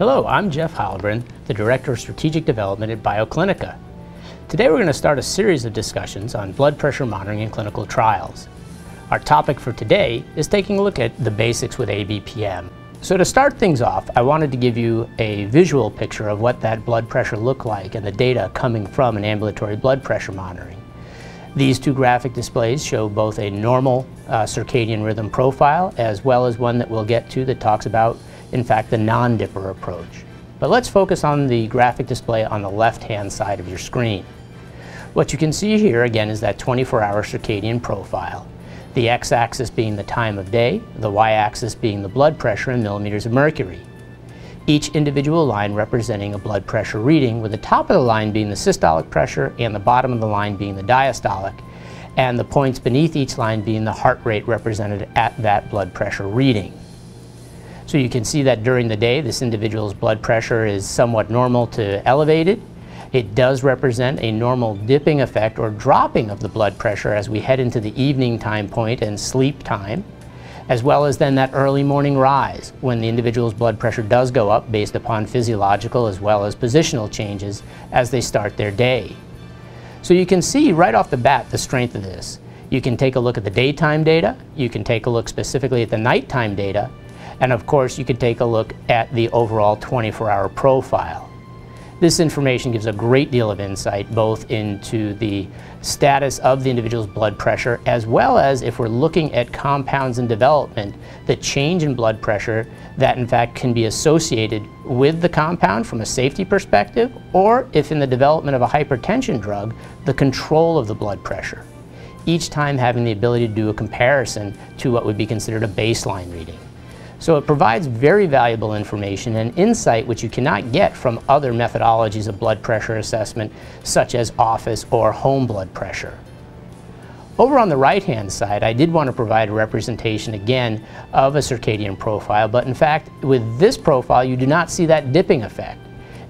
Hello, I'm Jeff Halbrin, the Director of Strategic Development at BioClinica. Today we're going to start a series of discussions on blood pressure monitoring in clinical trials. Our topic for today is taking a look at the basics with ABPM. So to start things off, I wanted to give you a visual picture of what that blood pressure looked like and the data coming from an ambulatory blood pressure monitoring. These two graphic displays show both a normal circadian rhythm profile as well as one that we'll get to that talks about, in fact, the non-dipper approach. But let's focus on the graphic display on the left-hand side of your screen. What you can see here, again, is that 24-hour circadian profile. The x-axis being the time of day, the y-axis being the blood pressure in millimeters of mercury. Each individual line representing a blood pressure reading, with the top of the line being the systolic pressure and the bottom of the line being the diastolic, and the points beneath each line being the heart rate represented at that blood pressure reading. So you can see that during the day, this individual's blood pressure is somewhat normal to elevated. It does represent a normal dipping effect or dropping of the blood pressure as we head into the evening time point and sleep time, as well as then that early morning rise when the individual's blood pressure does go up based upon physiological as well as positional changes as they start their day. So you can see right off the bat the strength of this. You can take a look at the daytime data, you can take a look specifically at the nighttime data, and of course you can take a look at the overall 24-hour profile. This information gives a great deal of insight both into the status of the individual's blood pressure as well as, if we're looking at compounds in development, the change in blood pressure that in fact can be associated with the compound from a safety perspective, or if in the development of a hypertension drug, the control of the blood pressure. Each time having the ability to do a comparison to what would be considered a baseline reading. So it provides very valuable information and insight which you cannot get from other methodologies of blood pressure assessment, such as office or home blood pressure. Over on the right-hand side, I did want to provide a representation again of a circadian profile, but in fact, with this profile, you do not see that dipping effect.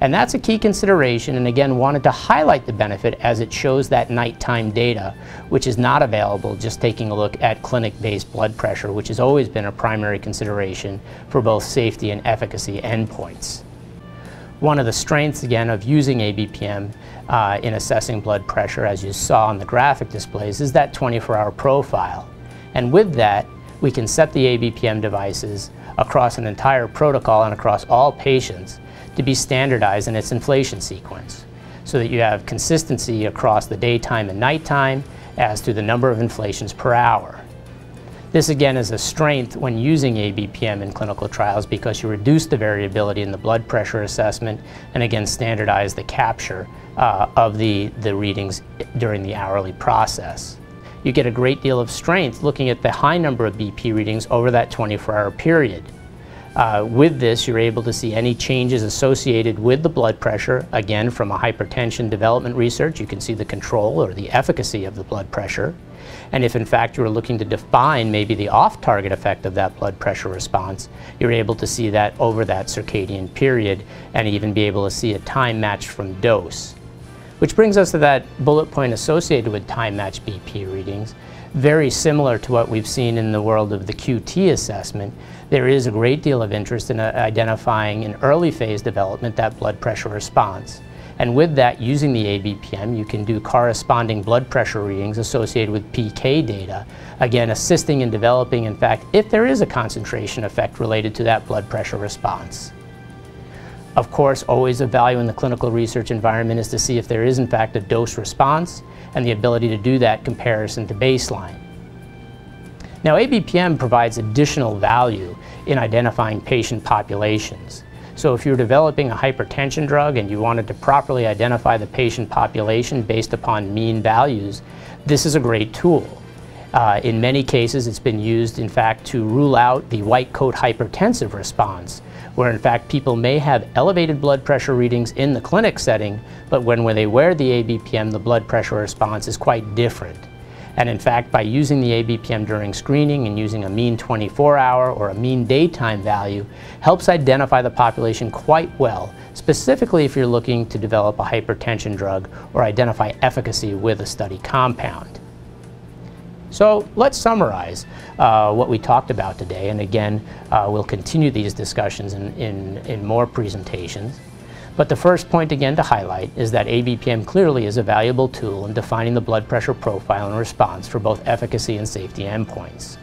And that's a key consideration, and again, wanted to highlight the benefit as it shows that nighttime data, which is not available just taking a look at clinic-based blood pressure, which has always been a primary consideration for both safety and efficacy endpoints. One of the strengths, again, of using ABPM in assessing blood pressure, as you saw on the graphic displays, is that 24-hour profile. And with that, we can set the ABPM devices across an entire protocol and across all patients to be standardized in its inflation sequence so that you have consistency across the daytime and nighttime as to the number of inflations per hour. This again is a strength when using ABPM in clinical trials because you reduce the variability in the blood pressure assessment and again standardize the capture of the readings during the hourly process. You get a great deal of strength looking at the high number of BP readings over that 24-hour period. With this, you're able to see any changes associated with the blood pressure. Again, from a hypertension development research, you can see the control or the efficacy of the blood pressure. And if in fact you were looking to define maybe the off-target effect of that blood pressure response, you're able to see that over that circadian period and even be able to see a time match from dose. Which brings us to that bullet point associated with time-matched BP readings. Very similar to what we've seen in the world of the QT assessment, there is a great deal of interest in identifying in early phase development that blood pressure response. And with that, using the ABPM, you can do corresponding blood pressure readings associated with PK data, again assisting in developing, in fact, if there is a concentration effect related to that blood pressure response. Of course, always of value in the clinical research environment is to see if there is in fact a dose response and the ability to do that comparison to baseline. Now, ABPM provides additional value in identifying patient populations. So if you're developing a hypertension drug and you wanted to properly identify the patient population based upon mean values, this is a great tool. In many cases, it's been used, in fact, to rule out the white coat hypertensive response, where in fact people may have elevated blood pressure readings in the clinic setting, but when they wear the ABPM, the blood pressure response is quite different. And in fact, by using the ABPM during screening and using a mean 24-hour or a mean daytime value helps identify the population quite well, specifically if you're looking to develop a hypertension drug or identify efficacy with a study compound. So let's summarize what we talked about today, and again, we'll continue these discussions in more presentations. But the first point again to highlight is that ABPM clearly is a valuable tool in defining the blood pressure profile and response for both efficacy and safety endpoints.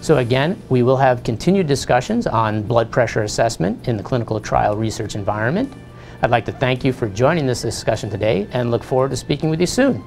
So again, we will have continued discussions on blood pressure assessment in the clinical trial research environment. I'd like to thank you for joining this discussion today and look forward to speaking with you soon.